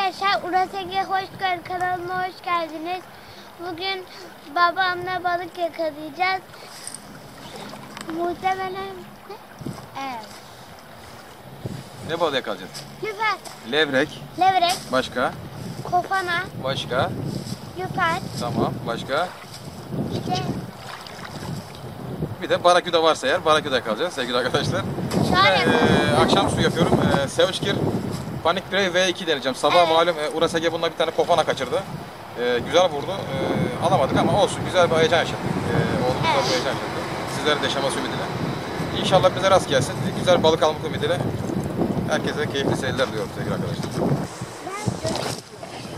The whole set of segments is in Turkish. Arkadaşlar Uras Ege Hoşgör kanalına hoş geldiniz. Bugün babamla balık yakalayacağız. Muhtemelen evet. Ne balığı yakalayacaksın? Lüfer. Levrek. Levrek. Başka? Kofana. Başka? Lüfer. Tamam, başka? Bir de baraküda varsa eğer baraküda kalacağız sevgili arkadaşlar. Akşam su yapıyorum. Sevinçkir Panik Play V2 deneyeceğim. Sabah evet. Malum Uras Ege bununla bir tane kofana kaçırdı. Güzel vurdu. Alamadık ama olsun. Güzel bir heyecan yaşadık. Oğlumuzla evet. Bir heyecan yaşadık. Sizlere de şamas ümidiyle. İnşallah bize rast gelsin. Güzel balık almak ümidiyle. Herkese keyifli seyirler diliyorum sevgili arkadaşlar.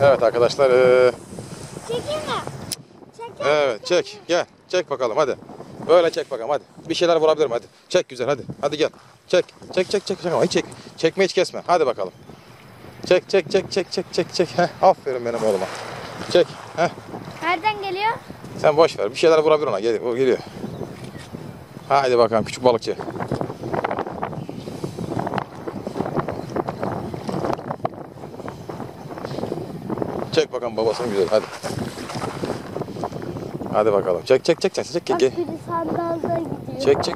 Evet arkadaşlar. Çekeyim mi? Çekeyim. Evet çek. Gel. Çek bakalım hadi. Böyle çek bakalım hadi. Bir şeyler vurabilirim hadi. Çek güzel hadi. Hadi gel. Çek. Çek ama hiç çek. Çekme hiç kesme. Hadi bakalım. Çek. Heh, aferin benim oğluma. Çek. Heh. Nereden geliyor? Sen boş ver. Bir şeyler vurabilir ona. Geliyor. Haydi bakalım küçük balıkçı. Çek bakalım babasının güzel. Hadi. Hadi bakalım. Çek. Bak, çek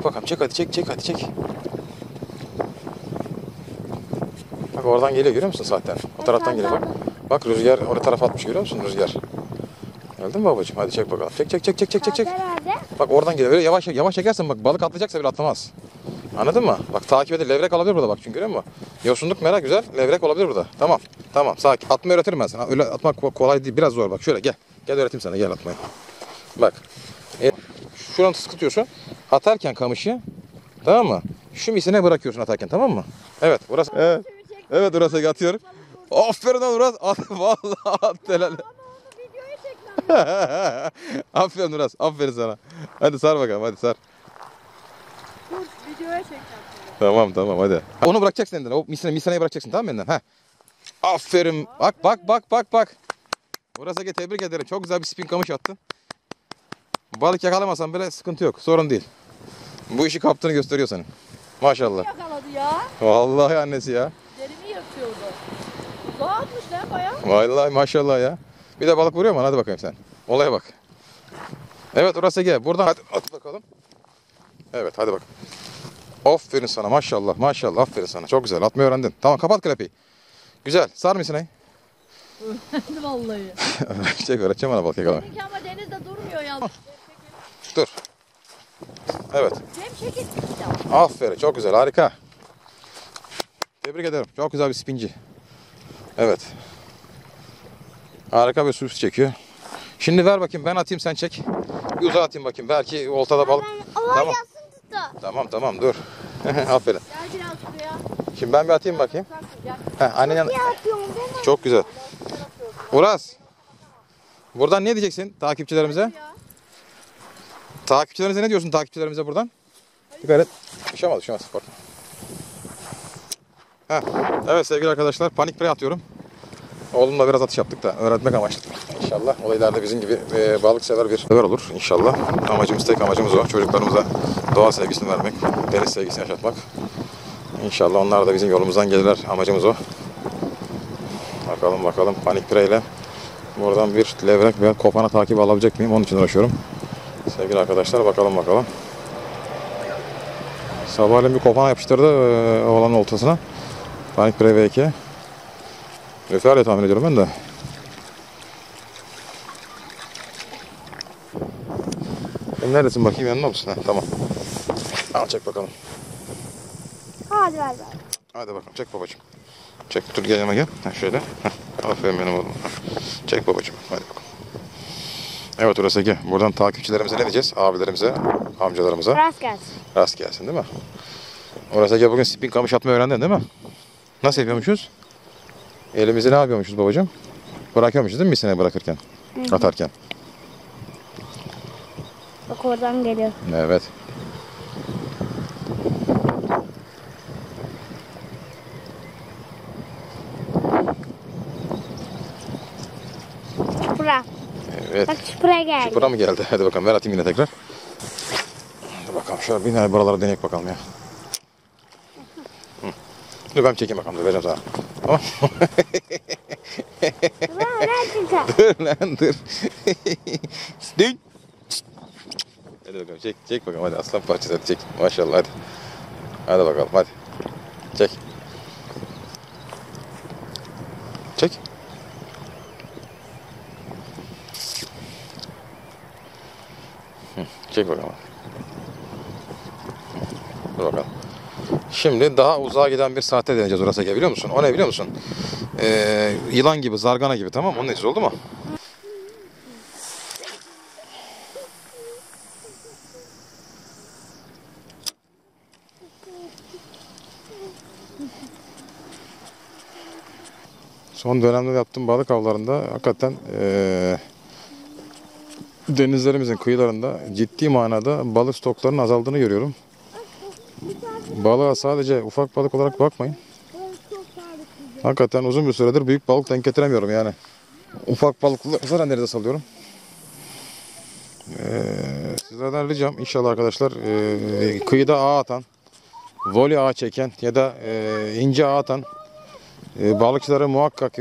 bakalım. Çek hadi. Bak oradan geliyor görüyor musun zaten? O taraftan geliyor bak. Bak rüzgar oraya taraf atmış görüyor musun rüzgar? Geldin mi babacığım? Hadi çek bakalım. Çek. Bak oradan geliyor. Böyle yavaş çekersen bak balık atlayacaksa bile atlamaz. Anladın mı? Bak takip edin. Levrek olabilir burada bak çünkü görüyor musun? Yosunluk merak güzel. Levrek olabilir burada. Tamam. Sakin. Atmayı öğretirim ben sana. Öyle atmak kolay değil. Biraz zor bak. Şöyle gel. Gel öğreteyim sana. Gel atmayı. Bak, şuranı sıkıtıyorsun, atarken kamışı, tamam mı? Şu misine bırakıyorsun atarken, tamam mı? Evet, burası. Evet, burası atıyorum. Aferin lan Uras, vallahi attı helal. Aferin Uras, aferin sana. Hadi sar bakalım, hadi sar. Dur, videoya çekeceğim. Tamam, hadi. Onu bırakacaksın elinden, o misinayı bırakacaksın, tamam mı elinden? Heh. Aferin, bak. Uras'a tebrik ederim, çok güzel bir spin kamış attın. Balık yakalamasan bile sıkıntı yok. Sorun değil. Bu işi kaptığını gösteriyor senin. Maşallah. Kim yakaladı ya? Vallahi annesi ya. Derimi yırtıyordu. Uzağa atmış lan bayağı. Vallahi maşallah ya. Bir de balık vuruyor mu? Hadi bakayım sen. Olaya bak. Evet Uras Ege. Buradan hadi at bakalım. Evet hadi bak. Aferin sana maşallah. Aferin sana. Çok güzel. Atmayı öğrendin. Tamam kapat krepeyi. Güzel. Sar mısın ay? Öğrendim vallahi. Öğreteceğim bana balık yakalamayı. Ama Deniz de durmuyor yalnız. Dur. Evet. Aferin. Çok güzel. Harika. Tebrik ederim. Çok güzel bir spinci. Evet. Harika bir sürpriz çekiyor. Şimdi ver bakayım. Ben atayım sen çek. Bir uzağa atayım bakayım. Belki oltada balık. Tamam. Tamam dur. Aferin. Şimdi ben bir atayım bakayım. Annen... Çok güzel. Uras. Buradan ne diyeceksin takipçilerimize? Takipçilerimize ne diyorsun takipçilerimize buradan? Dikkat et. Düşemez. Evet sevgili arkadaşlar Panik Play atıyorum. Oğlumla biraz atış yaptık da öğretmek amaçlı. İnşallah olaylarda bizim gibi balık sever bir sever olur inşallah. Amacımız tek amacımız o. Çocuklarımıza doğa sevgisini vermek, deniz sevgisini yaşatmak. İnşallah onlar da bizim yolumuzdan gelirler. Amacımız o. Bakalım Panik Play ile. Buradan bir levrek veya kofana takip alabilecek miyim? Onun için uğraşıyorum. Sevgili arkadaşlar bakalım. Sabahleyin bir kofana yapıştırdı oğlanın oltasına. Panik Play V2. Lüferle tahmin ediyorum ben de. Sen neredesin bakayım yanına mısın? Heh, tamam. Al çek bakalım. Hadi bakalım çek babacığım. Çek dur gel yanıma gel. Heh, şöyle. Heh, aferin benim oğlum. Çek babacığım. Hadi bakalım. Evet Uras Ege. Buradan takipçilerimize ne diyeceğiz? Abilerimize, amcalarımıza. Rast gelsin değil mi? Uras Ege bugün spin kamış atmayı öğrendin değil mi? Nasıl yapıyormuşuz? Elimizi ne yapıyormuşuz babacığım? Bırakıyormuşuz değil mi misine bırakırken? Hı-hı. Atarken. Bak oradan geliyor. Evet. Bura. Evet. Bak şuraya geldi. Şuraya mı geldi? Hadi bakalım ver atayım yine tekrar. Hadi bakalım şöyle bir tane buralara deneyek bakalım ya. Dur ben çekeyim bakalım da vereceğim sana. Tamam. Dur lan dur. Dün. Hadi bakalım çek, çek bakalım hadi aslan parçası hadi çek. Maşallah hadi. Hadi bakalım hadi. Çek. Çek. Çek bakalım. Dur bakalım. Şimdi daha uzağa giden bir saate deneyeceğiz orası biliyor musun? O ne biliyor musun? Yılan gibi, zargana gibi tamam mı? Onun için oldu mu? Son dönemde yaptığım balık avlarında hakikaten denizlerimizin kıyılarında ciddi manada balık stoklarının azaldığını görüyorum. Balığa sadece ufak balık olarak bakmayın. Hakikaten uzun bir süredir büyük balık denk getiremiyorum yani. Ufak balıkları nerede salıyorum. Sizlerden ricam inşallah arkadaşlar kıyıda ağ atan, voley ağ çeken ya da ince ağ atan balıkçılara muhakkak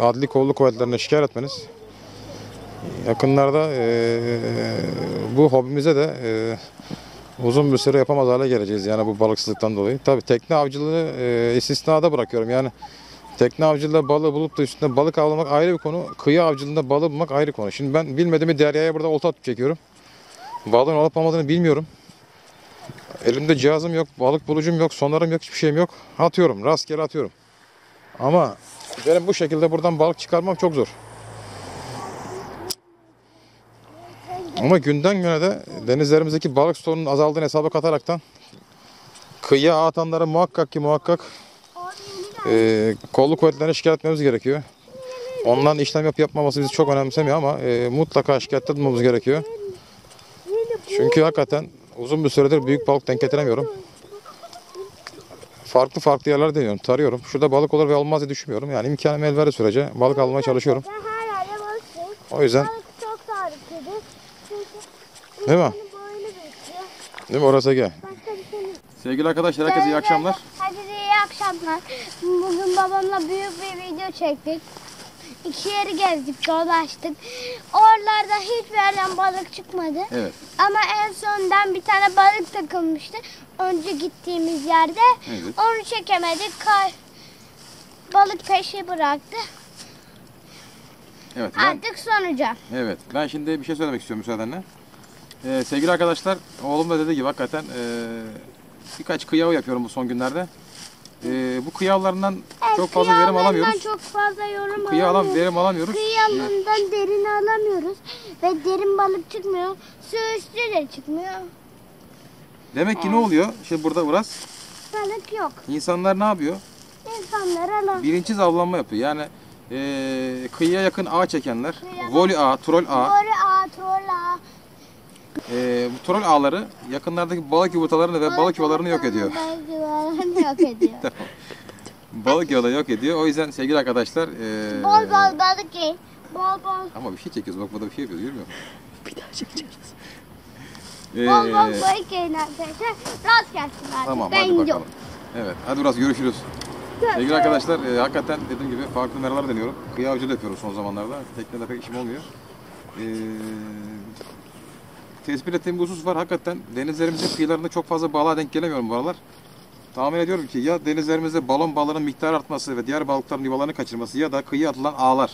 adli kolluk kuvvetlerine şikayet etmeniz. Yakınlarda bu hobimize de uzun bir süre yapamaz hale geleceğiz yani bu balıksızlıktan dolayı. Tabii tekne avcılığı istisnada bırakıyorum yani. Tekne avcılığında balığı bulup da üstünde balık avlamak ayrı bir konu. Kıyı avcılığında balığı bulmak ayrı konu. Şimdi ben bilmediğimi deryaya burada olta atıp çekiyorum. Balığın olup olmadığını bilmiyorum. Elimde cihazım yok, balık bulucum yok, sonarım yok, hiçbir şeyim yok. Atıyorum, rastgele atıyorum. Ama benim bu şekilde buradan balık çıkarmam çok zor. Ama günden güne de denizlerimizdeki balık stoğunun azaldığını hesaba kataraktan kıyıya ağ atanlara muhakkak kolluk kuvvetlerine şikayet etmemiz gerekiyor. Onların işlem yapmaması bizi çok önemsemiyor ama mutlaka şikayet etmemiz gerekiyor. Çünkü hakikaten uzun bir süredir büyük balık denk getiremiyorum. Farklı yerlere deniyorum, tarıyorum. Şurada balık olur ve olmaz diye düşünmüyorum. Yani imkanım el verdiği sürece balık almaya çalışıyorum. O yüzden... Değil mi? Değil mi? Orası gel. Sevgili arkadaşlar, herkese iyi akşamlar. Herkese iyi akşamlar. Bugün babamla büyük bir video çektik. İki yeri gezdik, dolaştık. Oralarda hiçbir yerden balık çıkmadı. Evet. Ama en sondan bir tane balık takılmıştı. Önce gittiğimiz yerde. Evet. Onu çekemedik. Balık peşi bıraktı. Evet. Artık sonuca. Evet. Ben şimdi bir şey söylemek istiyorum müsaadenle. Sevgili arkadaşlar, oğlum da dediği gibi hakikaten birkaç kıyav yapıyorum bu son günlerde. Bu kıyavlarından çok fazla verim alamıyoruz. Kıyavlarından derin alamıyoruz ve derin balık çıkmıyor, su üstü de çıkmıyor. Demek ki ne oluyor? Şimdi burada biraz balık yok. İnsanlar ne yapıyor? Bilinçsiz avlanma yapıyor. Yani kıyıya yakın ağ çekenler, voli ağ, troll ağ. Bu troll ağları yakınlardaki balık yumurtalarını ve balık yuvalarını yok ediyor. Tamam. Balık yuvalarını yok ediyor. O yüzden sevgili arkadaşlar... Bol balık ye. Ama bir şey çekiyoruz. Bak burada bir şey yapıyoruz. Görmüyor musun? Bir daha çekeceğiz. Bol balık yiyin arkadaşlar. Rast gelsin artık. Tamam ben hadi bakalım. Yok. Evet hadi biraz görüşürüz. Sevgili arkadaşlar hakikaten dediğim gibi farklı meralar deniyorum. Kıyı avcılığı yapıyorum son zamanlarda. Teknede pek işim olmuyor. Tespit ettiğim bir husus var. Hakikaten denizlerimizin kıyılarında çok fazla balığa denk gelemiyorum bu aralar. Tahmin ediyorum ki ya denizlerimizde balon balığının miktarı artması ve diğer balıkların yuvalarını kaçırması ya da kıyıya atılan ağlar.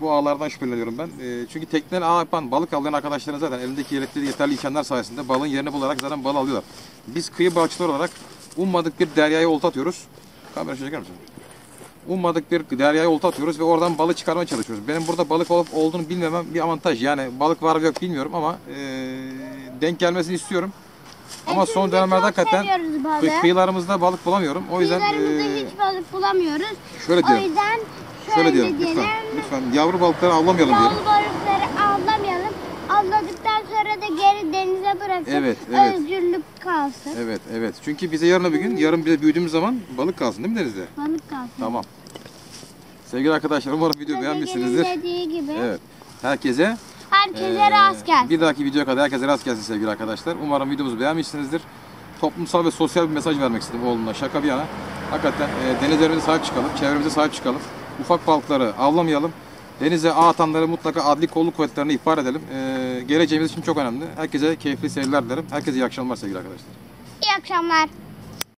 Bu ağlardan şüpheleniyorum ben. Çünkü tekneden ağ yapan balık avlayan arkadaşların zaten elindeki yeterli imkanlar sayesinde balığın yerini bularak zaten balığı alıyorlar. Biz kıyı balıkçıları olarak ummadık bir deryaya olta atıyoruz. Kamera çeker misin? Ummadık bir deryaya olta atıyoruz ve oradan balık çıkarmaya çalışıyoruz. Benim burada balık olup olduğunu bilmemem bir avantaj. Yani balık var mı yok bilmiyorum ama denk gelmesini istiyorum. Ama son dönemlerde hakikaten kıyılarımızda balık bulamıyorum. O yüzden hiç balık bulamıyoruz. Şöyle diyorum. O yüzden şöyle diyorum. Lütfen yavru balıkları avlamayalım diyorum. Yavru balıkları avlamayalım. Avladıktan sonra da geri denize bırakıp evet. Özgürlük kalsın. Evet. Çünkü bize yarın bize büyüdüğümüz zaman balık kalsın değil mi denizde? Balık kalsın. Tamam. Sevgili arkadaşlar umarım videoyu beğenmişsinizdir. Evet. Herkese rast gelsin. Bir dahaki videoya kadar herkese rast gelsin sevgili arkadaşlar. Umarım videomuzu beğenmişsinizdir. Toplumsal ve sosyal bir mesaj vermek istedim oğlumla. Şaka bir yana. Hakikaten denizlerimize sahip çıkalım, çevremize sahip çıkalım. ufak balıkları avlamayalım. Denize ağ atanları mutlaka adli kolluk kuvvetlerine ihbar edelim. Geleceğimiz için çok önemli. Herkese keyifli seyirler dilerim. Herkese iyi akşamlar sevgili arkadaşlar. İyi akşamlar.